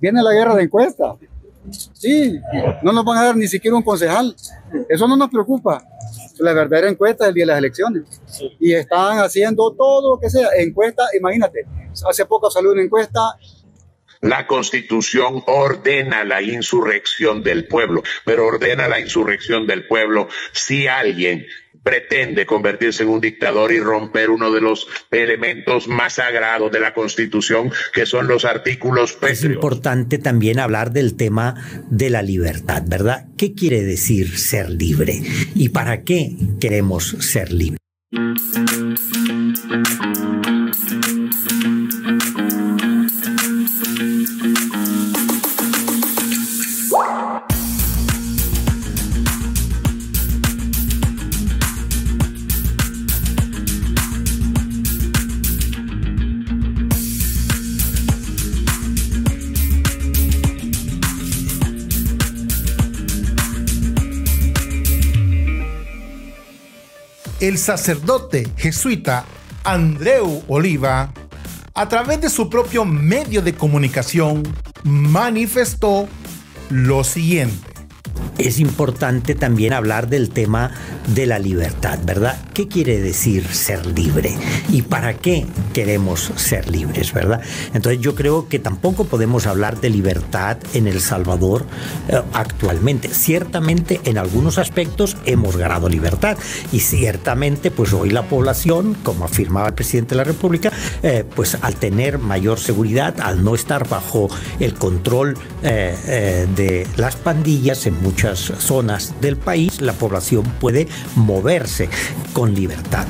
viene la guerra de encuestas. Sí, no nos van a dar ni siquiera un concejal. Eso no nos preocupa. La verdadera encuesta es el día de las elecciones. Y están haciendo todo lo que sea. Encuesta, imagínate, hace poco salió una encuesta. La Constitución ordena la insurrección del pueblo, pero ordena la insurrección del pueblo si alguien pretende convertirse en un dictador y romper uno de los elementos más sagrados de la Constitución, que son los artículos pétreos. Es importante también hablar del tema de la libertad, ¿verdad? ¿Qué quiere decir ser libre? ¿Y para qué queremos ser libres? El sacerdote jesuita Andreu Oliva, a través de su propio medio de comunicación, manifestó lo siguiente. Es importante también hablar del tema de la libertad, ¿verdad? ¿Qué quiere decir ser libre? ¿Y para qué queremos ser libres, verdad? Entonces yo creo que tampoco podemos hablar de libertad en El Salvador actualmente. Ciertamente en algunos aspectos hemos ganado libertad y ciertamente pues hoy la población, como afirmaba el presidente de la República, pues al tener mayor seguridad, al no estar bajo el control de las pandillas en muchas zonas del país, la población puede moverse con libertad.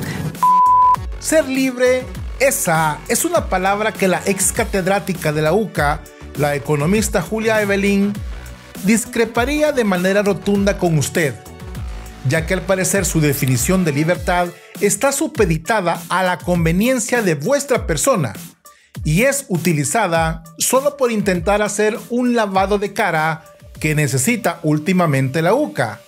Ser libre, esa es una palabra que la ex catedrática de la UCA, la economista Julia Evelyn, discreparía de manera rotunda con usted, ya que al parecer su definición de libertad está supeditada a la conveniencia de vuestra persona y es utilizada solo por intentar hacer un lavado de cara que necesita últimamente la UCA,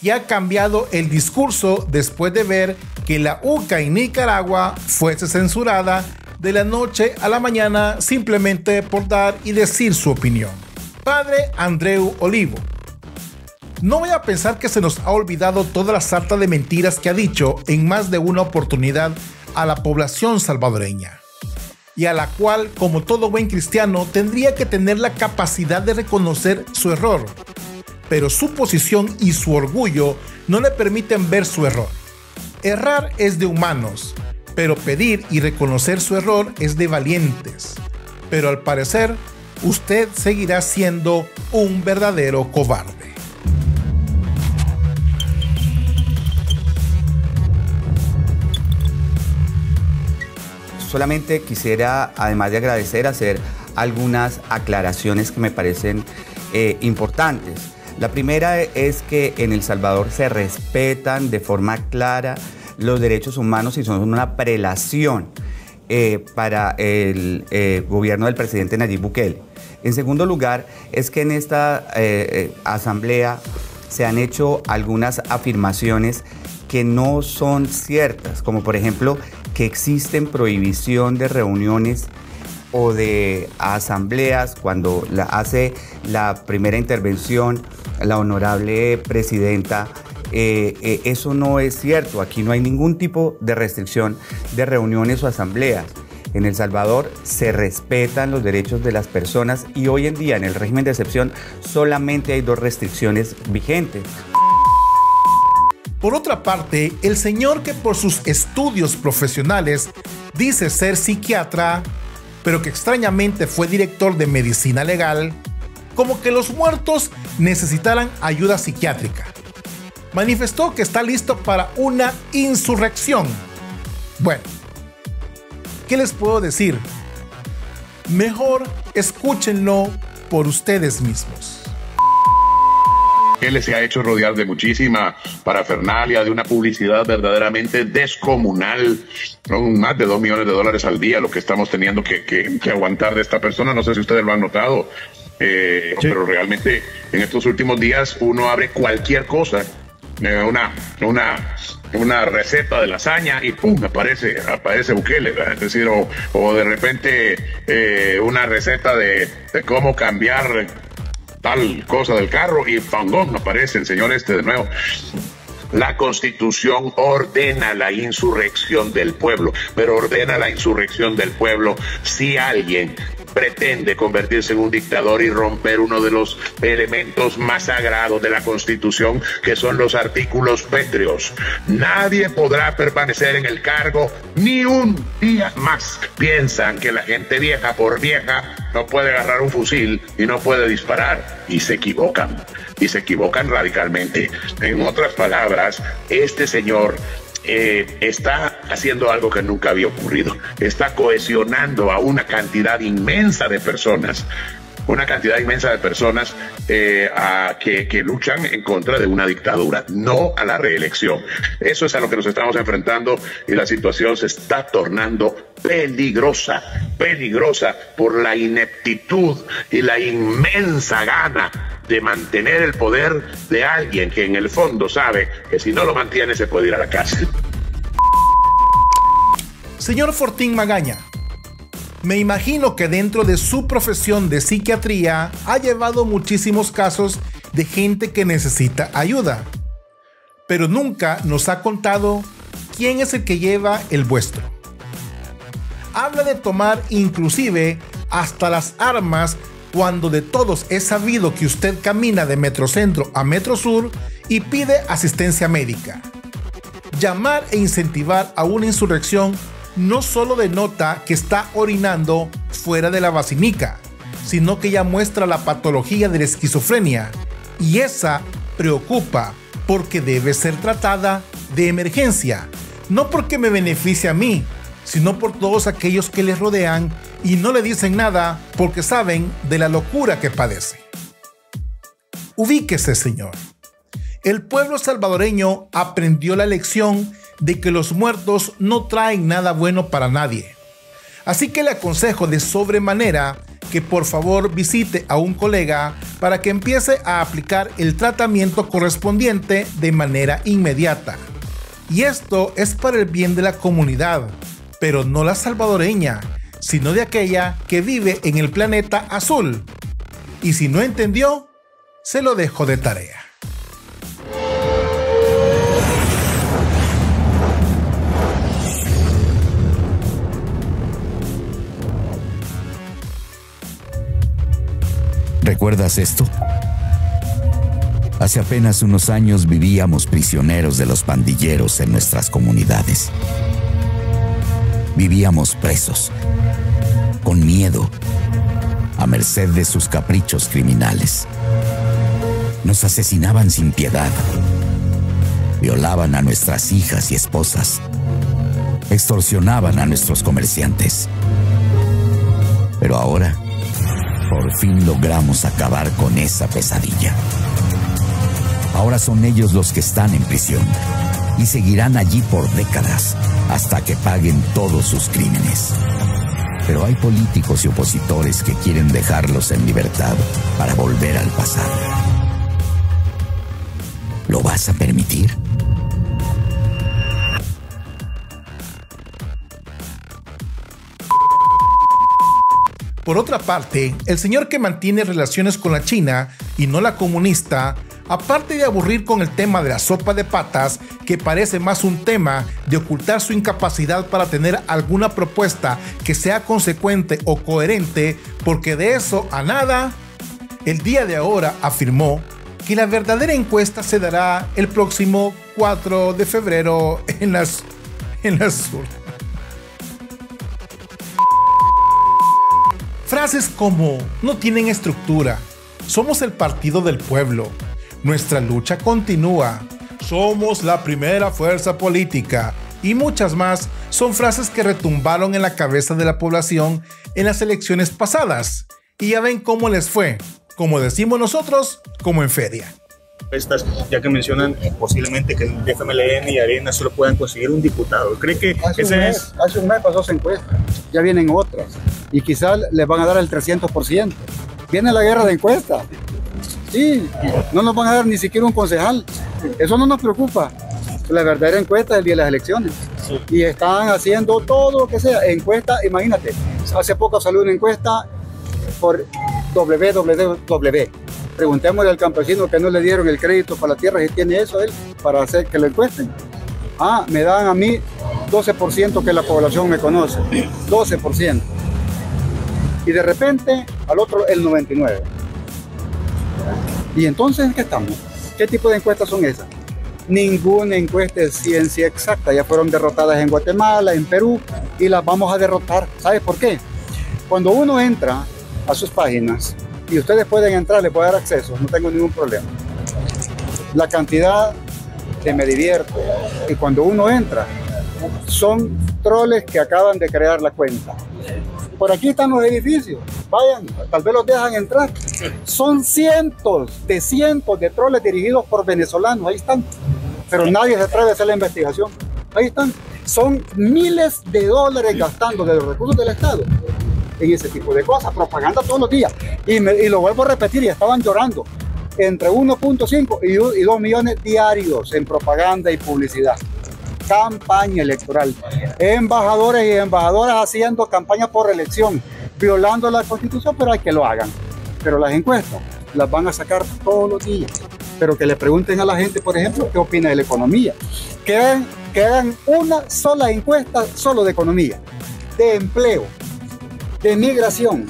y ha cambiado el discurso después de ver que la UCA en Nicaragua fuese censurada de la noche a la mañana simplemente por dar y decir su opinión. Padre Andreu Olivo, no voy a pensar que se nos ha olvidado toda la sarta de mentiras que ha dicho en más de una oportunidad a la población salvadoreña, y a la cual, como todo buen cristiano, tendría que tener la capacidad de reconocer su error. Pero su posición y su orgullo no le permiten ver su error. Errar es de humanos, pero pedir y reconocer su error es de valientes. Pero al parecer, usted seguirá siendo un verdadero cobarde. Solamente quisiera, además de agradecer, hacer algunas aclaraciones que me parecen importantes. La primera es que en El Salvador se respetan de forma clara los derechos humanos y son una prelación para el gobierno del presidente Nayib Bukele. En segundo lugar, es que en esta asamblea se han hecho algunas afirmaciones que no son ciertas, como por ejemplo que existen prohibición de reuniones o de asambleas. Cuando hace la primera intervención la honorable presidenta, eso no es cierto. Aquí no hay ningún tipo de restricción de reuniones o asambleas. En El Salvador se respetan los derechos de las personas y hoy en día en el régimen de excepción solamente hay dos restricciones vigentes. Por otra parte, el señor que por sus estudios profesionales dice ser psiquiatra, pero que extrañamente fue director de medicina legal, como que los muertos necesitaran ayuda psiquiátrica, manifestó que está listo para una insurrección. Bueno, ¿qué les puedo decir? Mejor escúchenlo por ustedes mismos. Bukele se ha hecho rodear de muchísima parafernalia, de una publicidad verdaderamente descomunal. Son más de $2 millones al día lo que estamos teniendo que aguantar de esta persona. No sé si ustedes lo han notado, sí. Pero realmente en estos últimos días uno abre cualquier cosa. Una una receta de lasaña y ¡pum! aparece Bukele, ¿verdad? Es decir, o de repente una receta de cómo cambiar tal cosa del carro y ¡pangón! Aparece el señor este de nuevo. La Constitución ordena la insurrección del pueblo, pero ordena la insurrección del pueblo si alguien pretende convertirse en un dictador y romper uno de los elementos más sagrados de la Constitución, que son los artículos pétreos. Nadie podrá permanecer en el cargo ni un día más. Piensan que la gente vieja por vieja no puede agarrar un fusil y no puede disparar, y se equivocan. Y se equivocan radicalmente. En otras palabras, este señor está haciendo algo que nunca había ocurrido. Está cohesionando a una cantidad inmensa de personas. Una cantidad inmensa de personas que luchan en contra de una dictadura, no a la reelección. Eso es a lo que nos estamos enfrentando, y la situación se está tornando peligrosa, peligrosa por la ineptitud y la inmensa gana de mantener el poder de alguien que en el fondo sabe que si no lo mantiene se puede ir a la cárcel. Señor Fortín Magaña, me imagino que dentro de su profesión de psiquiatría ha llevado muchísimos casos de gente que necesita ayuda, pero nunca nos ha contado quién es el que lleva el vuestro. Habla de tomar inclusive hasta las armas, cuando de todos es sabido que usted camina de Metrocentro a Metrosur y pide asistencia médica. Llamar e incentivar a una insurrección no solo denota que está orinando fuera de la vacinica, sino que ya muestra la patología de la esquizofrenia, y esa preocupa porque debe ser tratada de emergencia, no porque me beneficie a mí, sino por todos aquellos que les rodean y no le dicen nada porque saben de la locura que padece. Ubíquese, señor. El pueblo salvadoreño aprendió la lección de que los muertos no traen nada bueno para nadie. Así que le aconsejo de sobremanera que por favor visite a un colega para que empiece a aplicar el tratamiento correspondiente de manera inmediata. Y esto es para el bien de la comunidad, pero no la salvadoreña, sino de aquella que vive en el planeta azul. Y si no entendió, se lo dejo de tarea. ¿Recuerdas esto? Hace apenas unos años vivíamos prisioneros de los pandilleros en nuestras comunidades. Vivíamos presos, con miedo, a merced de sus caprichos criminales. Nos asesinaban sin piedad, violaban a nuestras hijas y esposas, extorsionaban a nuestros comerciantes. Pero ahora, por fin logramos acabar con esa pesadilla. Ahora son ellos los que están en prisión, y seguirán allí por décadas, hasta que paguen todos sus crímenes. Pero hay políticos y opositores que quieren dejarlos en libertad para volver al pasado. ¿Lo vas a permitir? Por otra parte, el señor que mantiene relaciones con la China y no la comunista, aparte de aburrir con el tema de la sopa de patas, que parece más un tema de ocultar su incapacidad para tener alguna propuesta que sea consecuente o coherente, porque de eso a nada, el día de ahora afirmó que la verdadera encuesta se dará el próximo 4 de febrero en las urnas. Frases como no tienen estructura, somos el partido del pueblo, nuestra lucha continúa, somos la primera fuerza política, y muchas más son frases que retumbaron en la cabeza de la población en las elecciones pasadas. Y ya ven cómo les fue, como decimos nosotros, como en feria. Estas, ya que mencionan posiblemente que el FMLN y Arena solo puedan conseguir un diputado. ¿Cree que hace un mes pasó esa encuesta, ya vienen otras, y quizás les van a dar el 300%. Viene la guerra de encuestas. Sí, no nos van a dar ni siquiera un concejal. Eso no nos preocupa. la verdadera encuesta el día de las elecciones. Sí. Y están haciendo todo lo que sea, encuesta, imagínate. Hace poco salió una encuesta por www. Preguntémosle al campesino que no le dieron el crédito para la tierra, si tiene eso él, para hacer que lo encuesten. Ah, me dan a mí 12% que la población me conoce, 12%. Y de repente, al otro el 99%. ¿Y entonces en qué estamos? ¿Qué tipo de encuestas son esas? Ninguna encuesta es ciencia exacta. Ya fueron derrotadas en Guatemala, en Perú, y las vamos a derrotar. ¿Sabes por qué? Cuando uno entra a sus páginas, y ustedes pueden entrar, les voy a dar acceso, no tengo ningún problema. La cantidad de me divierto, y cuando uno entra, son troles que acaban de crear la cuenta. Por aquí están los edificios, vayan, tal vez los dejan entrar. Son cientos de troles dirigidos por venezolanos, ahí están. Pero nadie se atreve a hacer la investigación, ahí están. Son miles de dólares gastando de los recursos del Estado en ese tipo de cosas, propaganda todos los días. Y lo vuelvo a repetir, y estaban llorando, entre 1.5 y 2 millones diarios en propaganda y publicidad. Campaña electoral, embajadores y embajadoras haciendo campaña por reelección, violando la Constitución, pero hay que lo hagan. Pero las encuestas las van a sacar todos los días. Pero que le pregunten a la gente, por ejemplo, qué opina de la economía. Que hagan una sola encuesta solo de economía, de empleo, de migración,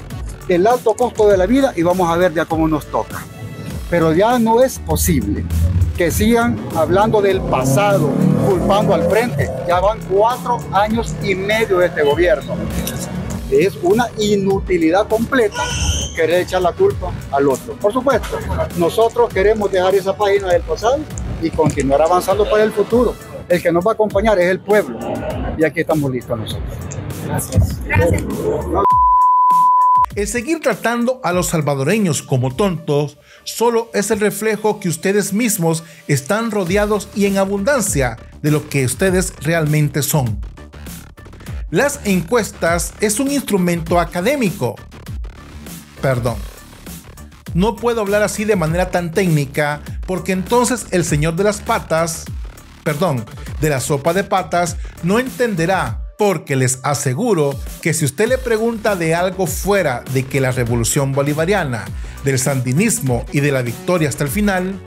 del alto costo de la vida, y vamos a ver ya cómo nos toca. Pero ya no es posible que sigan hablando del pasado, culpando al frente. Ya van 4 años y medio de este gobierno. Es una inutilidad completa querer echar la culpa al otro. Por supuesto, nosotros queremos dejar esa página del pasado y continuar avanzando para el futuro. El que nos va a acompañar es el pueblo. Y aquí estamos listos nosotros. Gracias. Gracias. El seguir tratando a los salvadoreños como tontos solo es el reflejo que ustedes mismos están rodeados y en abundancia de lo que ustedes realmente son. Las encuestas es un instrumento académico. Perdón, no puedo hablar así de manera tan técnica, porque entonces el señor de las patas, perdón, de la sopa de patas, no entenderá, porque les aseguro que si usted le pregunta de algo fuera de que la revolución bolivariana, del sandinismo y de la victoria hasta el final,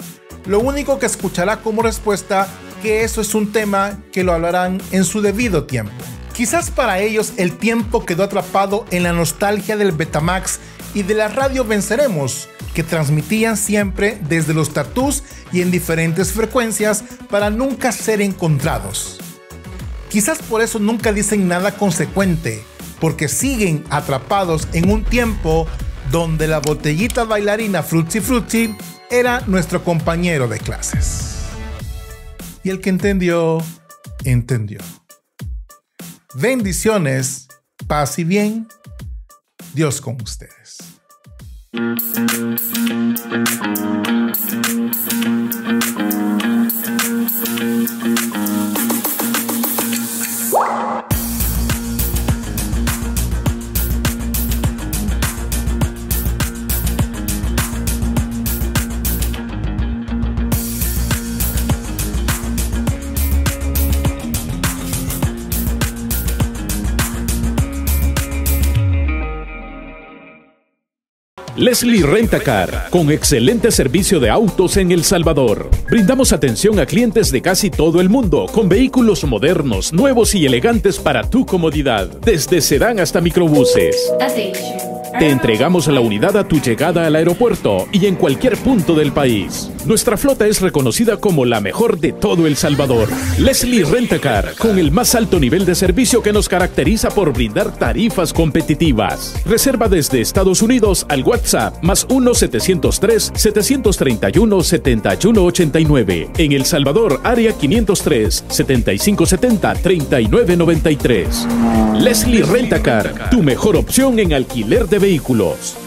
lo único que escuchará como respuesta que eso es un tema que lo hablarán en su debido tiempo. Quizás para ellos el tiempo quedó atrapado en la nostalgia del Betamax y de la radio Venceremos, que transmitían siempre desde los tatús y en diferentes frecuencias para nunca ser encontrados. Quizás por eso nunca dicen nada consecuente, porque siguen atrapados en un tiempo donde la botellita bailarina Frutti Frutti era nuestro compañero de clases. Y el que entendió, entendió. Bendiciones, paz y bien. Dios con ustedes. Leslie Rentacar, con excelente servicio de autos en El Salvador. Brindamos atención a clientes de casi todo el mundo, con vehículos modernos, nuevos y elegantes para tu comodidad, desde sedán hasta microbuses. Te entregamos la unidad a tu llegada al aeropuerto y en cualquier punto del país. Nuestra flota es reconocida como la mejor de todo El Salvador. Leslie Rentacar, con el más alto nivel de servicio que nos caracteriza por brindar tarifas competitivas. Reserva desde Estados Unidos al WhatsApp +1 703 731 7189. En El Salvador, área 503 7570 3993. Leslie Rentacar, tu mejor opción en alquiler de vehículos.